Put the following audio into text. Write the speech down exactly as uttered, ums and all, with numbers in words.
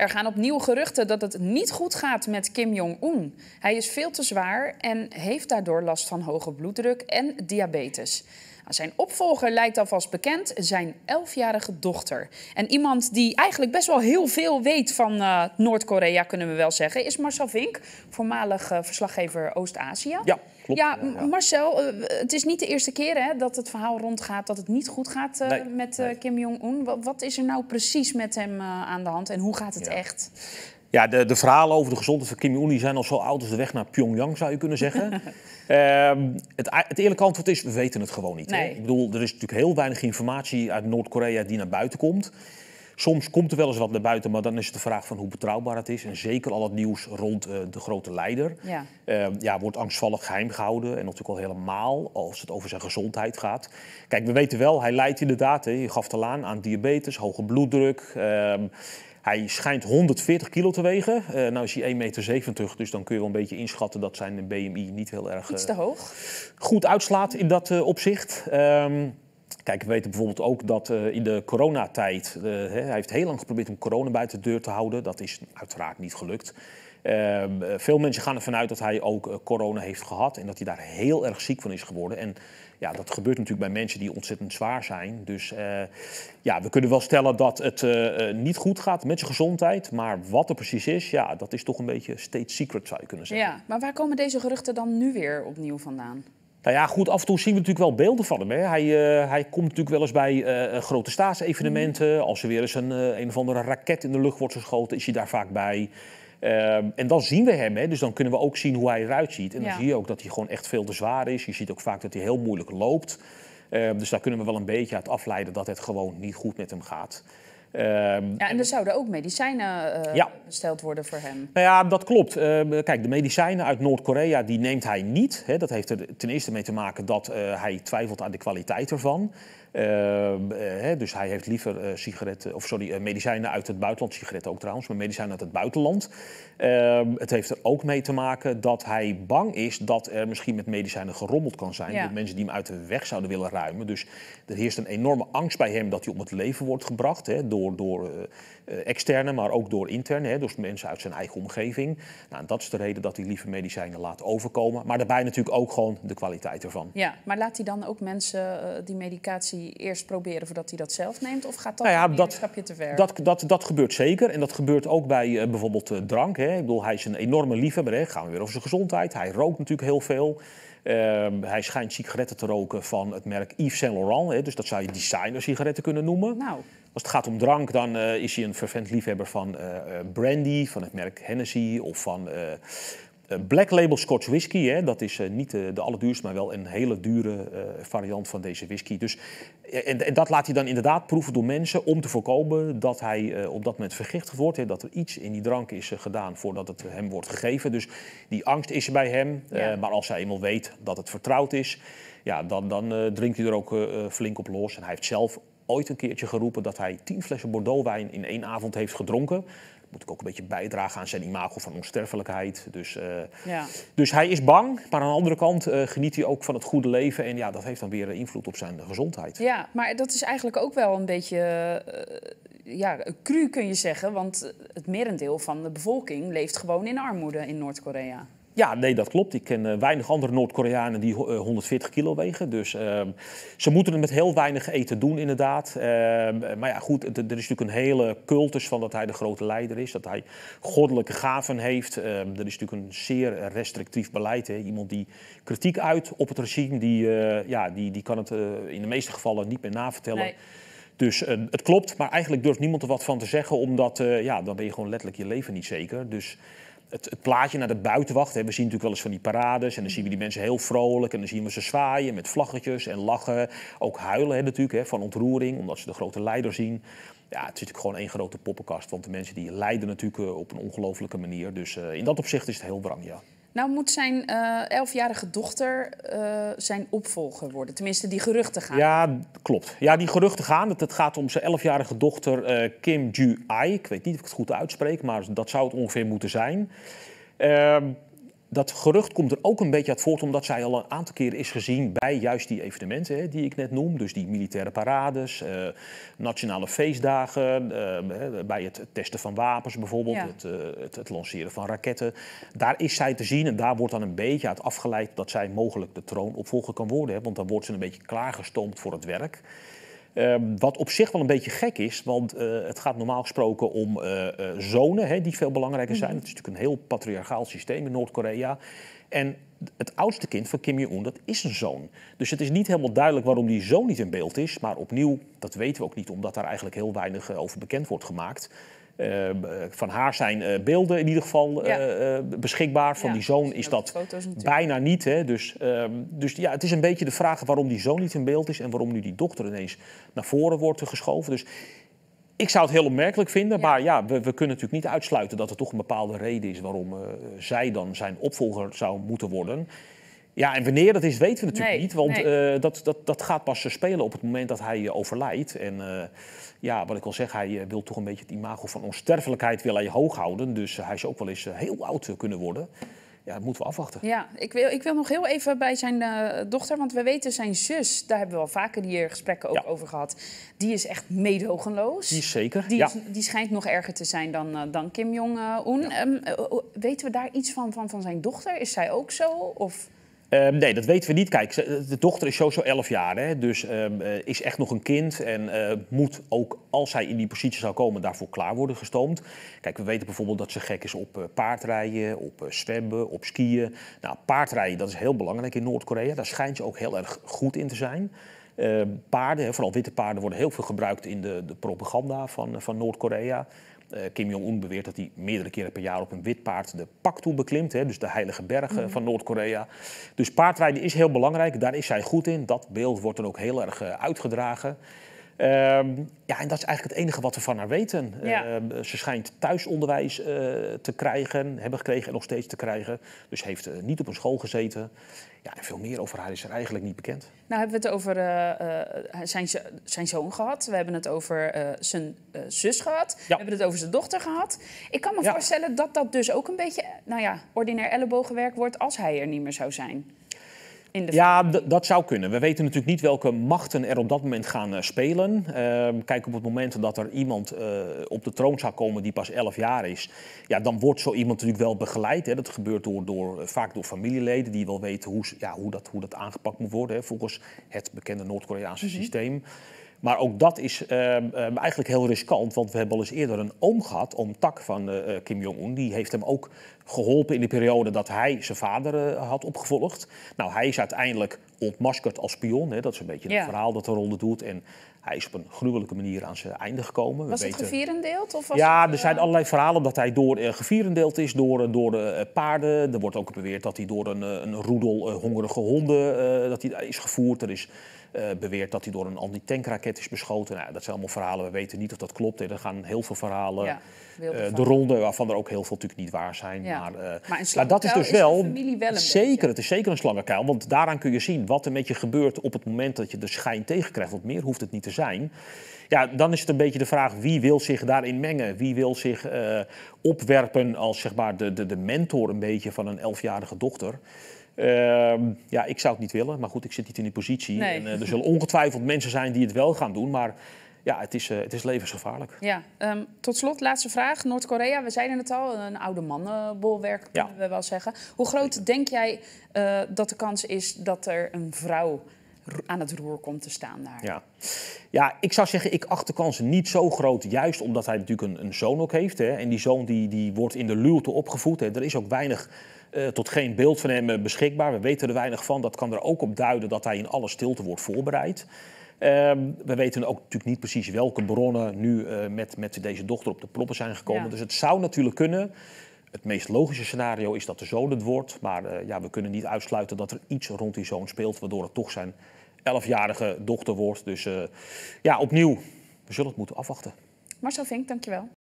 Er gaan opnieuw geruchten dat het niet goed gaat met Kim Jong-un. Hij is veel te zwaar en heeft daardoor last van hoge bloeddruk en diabetes. Zijn opvolger lijkt alvast bekend, zijn elfjarige dochter. En iemand die eigenlijk best wel heel veel weet van uh, Noord-Korea, kunnen we wel zeggen, is Marcel Vink, voormalig uh, verslaggever Oost-Azië. Ja, klopt. Ja, ja, ja. Marcel, uh, het is niet de eerste keer hè, dat het verhaal rondgaat dat het niet goed gaat uh, nee, met uh, nee. Kim Jong-un. Wat, wat is er nou precies met hem uh, aan de hand en hoe gaat het ja. echt? Ja, de, de verhalen over de gezondheid van Kim Jong-un zijn al zo oud als de weg naar Pyongyang, zou je kunnen zeggen. uh, het, het eerlijke antwoord is, we weten het gewoon niet. Nee. Ik bedoel, er is natuurlijk heel weinig informatie uit Noord-Korea die naar buiten komt. Soms komt er wel eens wat naar buiten, maar dan is het de vraag van hoe betrouwbaar het is. En zeker al het nieuws rond uh, de grote leider. Ja. Uh, ja, wordt angstvallig geheim gehouden. En natuurlijk al helemaal als het over zijn gezondheid gaat. Kijk, we weten wel, hij lijdt inderdaad, hè, je gaf het al aan, aan diabetes, hoge bloeddruk. Uh, Hij schijnt honderdveertig kilo te wegen. Uh, nou is hij één meter zeventig, dus dan kun je wel een beetje inschatten dat zijn B M I niet heel erg uh, iets te hoog. Goed uitslaat in dat uh, opzicht. Um, kijk, we weten bijvoorbeeld ook dat uh, in de coronatijd, uh, hè, hij heeft heel lang geprobeerd om corona buiten de deur te houden. Dat is uiteraard niet gelukt. Uh, veel mensen gaan ervan uit dat hij ook uh, corona heeft gehad en dat hij daar heel erg ziek van is geworden. En ja, dat gebeurt natuurlijk bij mensen die ontzettend zwaar zijn. Dus uh, ja, we kunnen wel stellen dat het uh, uh, niet goed gaat met zijn gezondheid. Maar wat er precies is, ja, dat is toch een beetje state secret, zou je kunnen zeggen. Ja, maar waar komen deze geruchten dan nu weer opnieuw vandaan? Nou ja, goed, af en toe zien we natuurlijk wel beelden van hem. Hè. Hij, uh, hij komt natuurlijk wel eens bij uh, grote staatsevenementen. Mm. Als er weer eens een, uh, een of andere raket in de lucht wordt geschoten, is hij daar vaak bij. Uh, en dan zien we hem, hè? Dus dan kunnen we ook zien hoe hij eruit ziet. En dan ja. zie je ook dat hij gewoon echt veel te zwaar is. Je ziet ook vaak dat hij heel moeilijk loopt. Uh, dus daar kunnen we wel een beetje uit afleiden dat het gewoon niet goed met hem gaat. Uh, ja, en, en er zouden ook medicijnen uh, ja. besteld worden voor hem. Nou ja, dat klopt. Uh, kijk, de medicijnen uit Noord-Korea, die neemt hij niet. Hè? Dat heeft er ten eerste mee te maken dat uh, hij twijfelt aan de kwaliteit ervan. Uh, uh, dus hij heeft liever uh, sigaretten, of sorry, uh, medicijnen uit het buitenland, sigaretten ook trouwens, maar medicijnen uit het buitenland. Uh, het heeft er ook mee te maken dat hij bang is dat er misschien met medicijnen gerommeld kan zijn. Ja. Door mensen die hem uit de weg zouden willen ruimen. Dus er heerst een enorme angst bij hem dat hij om het leven wordt gebracht. Hè, door door uh, uh, externe, maar ook door interne, hè, dus mensen uit zijn eigen omgeving. Nou, dat is de reden dat hij liever medicijnen laat overkomen. Maar daarbij natuurlijk ook gewoon de kwaliteit ervan. Ja, maar laat hij dan ook mensen uh, die medicatie eerst proberen voordat hij dat zelf neemt? Of gaat dat, nou ja, dat een stapje te ver? Dat, dat, dat gebeurt zeker. En dat gebeurt ook bij uh, bijvoorbeeld uh, drank. Hè. Ik bedoel, hij is een enorme liefhebber. Hè. Gaan we weer over zijn gezondheid. Hij rookt natuurlijk heel veel. Uh, hij schijnt sigaretten te roken van het merk Yves Saint Laurent. Hè. Dus dat zou je designer sigaretten kunnen noemen. Nou. Als het gaat om drank, dan uh, is hij een fervent liefhebber van uh, brandy, van het merk Hennessy of van... Uh, Black Label Scotch whisky, hè? Dat is uh, niet de, de allerduurste, maar wel een hele dure uh, variant van deze whisky. Dus, en, en dat laat hij dan inderdaad proeven door mensen om te voorkomen dat hij uh, op dat moment vergiftigd wordt. Hè? Dat er iets in die drank is uh, gedaan voordat het hem wordt gegeven. Dus die angst is er bij hem. Ja. Uh, maar als hij eenmaal weet dat het vertrouwd is, ja, dan, dan uh, drinkt hij er ook uh, flink op los. En hij heeft zelf ooit een keertje geroepen dat hij tien flessen Bordeaux wijn in één avond heeft gedronken. Moet ik ook een beetje bijdragen aan zijn imago van onsterfelijkheid. Dus, uh, ja. dus hij is bang, maar aan de andere kant uh, geniet hij ook van het goede leven. En ja, dat heeft dan weer invloed op zijn gezondheid. Ja, maar dat is eigenlijk ook wel een beetje... Uh... Ja, cru kun je zeggen, want het merendeel van de bevolking leeft gewoon in armoede in Noord-Korea. Ja, nee, dat klopt. Ik ken uh, weinig andere Noord-Koreanen die uh, honderdveertig kilo wegen. Dus uh, ze moeten het met heel weinig eten doen, inderdaad. Uh, maar ja, goed, er is natuurlijk een hele cultus van dat hij de grote leider is. Dat hij goddelijke gaven heeft. Uh, er is natuurlijk een zeer restrictief beleid. Hè. Iemand die kritiek uit op het regime, die, uh, ja, die, die kan het uh, in de meeste gevallen niet meer navertellen. Nee. Dus uh, het klopt, maar eigenlijk durft niemand er wat van te zeggen, omdat uh, ja, dan ben je gewoon letterlijk je leven niet zeker. Dus het, het plaatje naar de buitenwacht, hè, we zien natuurlijk wel eens van die parades en dan zien we die mensen heel vrolijk en dan zien we ze zwaaien met vlaggetjes en lachen. Ook huilen hè, natuurlijk hè, van ontroering, omdat ze de grote leider zien. Ja, het is natuurlijk gewoon één grote poppenkast, want de mensen die lijden natuurlijk uh, op een ongelofelijke manier. Dus uh, in dat opzicht is het heel wrang, ja. Nou moet zijn uh, elfjarige dochter uh, zijn opvolger worden. Tenminste, die geruchten gaan. Ja, klopt. Ja, die geruchten gaan. Het, het gaat om zijn elfjarige dochter uh, Kim Ju-Ai. Ik weet niet of ik het goed uitspreek, maar dat zou het ongeveer moeten zijn. Uh, dat gerucht komt er ook een beetje uit voort, omdat zij al een aantal keren is gezien bij juist die evenementen hè, die ik net noem. Dus die militaire parades, eh, nationale feestdagen, eh, bij het testen van wapens bijvoorbeeld, ja. het, uh, het, het lanceren van raketten. Daar is zij te zien en daar wordt dan een beetje uit afgeleid dat zij mogelijk de troonopvolger kan worden. Hè, want dan wordt ze een beetje klaargestoomd voor het werk. Uh, wat op zich wel een beetje gek is, want uh, het gaat normaal gesproken om uh, uh, zonen hè, die veel belangrijker zijn. Mm-hmm. Het is natuurlijk een heel patriarchaal systeem in Noord-Korea. En het oudste kind van Kim Jong-un, dat is een zoon. Dus het is niet helemaal duidelijk waarom die zoon niet in beeld is. Maar opnieuw, dat weten we ook niet, omdat daar eigenlijk heel weinig uh, over bekend wordt gemaakt. Uh, van haar zijn uh, beelden in ieder geval ja. uh, beschikbaar. Van ja, die zoon is dat bijna niet. Hè? Dus, uh, dus ja, het is een beetje de vraag waarom die zoon niet in beeld is... en waarom nu die dochter ineens naar voren wordt geschoven. Dus ik zou het heel opmerkelijk vinden. Ja. Maar ja, we, we kunnen natuurlijk niet uitsluiten dat er toch een bepaalde reden is... waarom uh, zij dan zijn opvolger zou moeten worden... Ja, en wanneer dat is, weten we natuurlijk nee, niet. Want nee. uh, dat, dat, dat gaat pas spelen op het moment dat hij uh, overlijdt. En uh, ja, wat ik al zeg, hij uh, wil toch een beetje het imago van onsterfelijkheid wil hij hoog houden. Dus uh, hij zou ook wel eens uh, heel oud uh, kunnen worden. Ja, dat moeten we afwachten. Ja, ik wil, ik wil nog heel even bij zijn uh, dochter. Want we weten zijn zus, daar hebben we al vaker hier gesprekken ook ja. over gehad. Die is echt meedogenloos. Die is zeker, die, ja. is, die schijnt nog erger te zijn dan, uh, dan Kim Jong-un. Ja. Um, uh, weten we daar iets van, van, van zijn dochter? Is zij ook zo? Of... Uh, nee, dat weten we niet. Kijk, de dochter is sowieso elf jaar, hè? Dus uh, is echt nog een kind en uh, moet ook, als zij in die positie zou komen, daarvoor klaar worden gestoomd. Kijk, we weten bijvoorbeeld dat ze gek is op uh, paardrijden, op uh, zwemmen, op skiën. Nou, paardrijden, dat is heel belangrijk in Noord-Korea. Daar schijnt ze ook heel erg goed in te zijn. Uh, paarden, hè, vooral witte paarden, worden heel veel gebruikt in de, de propaganda van, van Noord-Korea. Uh, Kim Jong-un beweert dat hij meerdere keren per jaar op een wit paard de Paektu beklimt. Hè, dus de heilige bergen mm-hmm. van Noord-Korea. Dus paardrijden is heel belangrijk. Daar is zij goed in. Dat beeld wordt dan ook heel erg uh, uitgedragen. Uh, ja, en dat is eigenlijk het enige wat we van haar weten. Ja. Uh, ze schijnt thuisonderwijs uh, te krijgen, hebben gekregen en nog steeds te krijgen. Dus heeft uh, niet op een school gezeten. Ja, en veel meer over haar is er eigenlijk niet bekend. Nou hebben we het over uh, uh, zijn, zijn zoon gehad. We hebben het over uh, zijn uh, zus gehad. Ja. We hebben het over zijn dochter gehad. Ik kan me ja. voorstellen dat dat dus ook een beetje, nou ja, ordinair ellebogenwerk wordt als hij er niet meer zou zijn. Ja, dat zou kunnen. We weten natuurlijk niet welke machten er op dat moment gaan uh, spelen. Uh, kijk, op het moment dat er iemand uh, op de troon zou komen die pas elf jaar is... Ja, dan wordt zo iemand natuurlijk wel begeleid. Hè. Dat gebeurt door, door, vaak door familieleden die wel weten hoe, ja, hoe, dat, hoe dat aangepakt moet worden... Hè, volgens het bekende Noord-Koreaanse mm-hmm. systeem. Maar ook dat is uh, um, eigenlijk heel riskant, want we hebben al eens eerder een oom gehad... oom Tak van uh, Kim Jong-un, die heeft hem ook geholpen in de periode dat hij zijn vader uh, had opgevolgd. Nou, hij is uiteindelijk ontmaskerd als spion, hè. Dat is een beetje het ja. verhaal dat de ronde doet... En hij is op een gruwelijke manier aan zijn einde gekomen. We was het weten... gevierendeeld? Of was ja, het, er zijn allerlei verhalen dat hij door, uh, gevierendeeld is door, door uh, paarden. Er wordt ook beweerd dat hij door een, een roedel uh, hongerige honden uh, dat hij is gevoerd. Er is uh, beweerd dat hij door een antitankraket is beschoten. Nou, dat zijn allemaal verhalen, we weten niet of dat klopt. Er gaan heel veel verhalen ja, uh, de ronde, waarvan er ook heel veel natuurlijk niet waar zijn. Ja. Maar, uh, maar, maar dat is dus wel, is wel zeker, beetje. Het is zeker een slangenkuil. Want daaraan kun je zien wat er met je gebeurt op het moment dat je de schijn tegenkrijgt. Want meer hoeft het niet te zijn. Ja, dan is het een beetje de vraag wie wil zich daarin mengen? Wie wil zich uh, opwerpen als zeg maar, de, de, de mentor een beetje van een elfjarige dochter? Uh, ja, ik zou het niet willen, maar goed, ik zit niet in die positie. Nee. En, uh, er zullen ongetwijfeld mensen zijn die het wel gaan doen, maar ja, het is, uh, het is levensgevaarlijk. Ja, um, tot slot, laatste vraag. Noord-Korea, we zeiden het al, een oude mannenbolwerk kunnen ja. we wel zeggen. Hoe groot ja. denk jij uh, dat de kans is dat er een vrouw... aan het roer komt te staan daar. Ja, ja ik zou zeggen, ik acht de kansen niet zo groot... juist omdat hij natuurlijk een, een zoon ook heeft. Hè. En die zoon die, die wordt in de luwte opgevoed. Hè. Er is ook weinig uh, tot geen beeld van hem beschikbaar. We weten er weinig van. Dat kan er ook op duiden dat hij in alle stilte wordt voorbereid. Um, we weten ook natuurlijk niet precies welke bronnen... nu uh, met, met deze dochter op de proppen zijn gekomen. Ja. Dus het zou natuurlijk kunnen... Het meest logische scenario is dat de zoon het wordt. Maar uh, ja, we kunnen niet uitsluiten dat er iets rond die zoon speelt... waardoor het toch zijn elfjarige dochter wordt. Dus uh, ja, opnieuw, we zullen het moeten afwachten. Marcel Vink, dankjewel.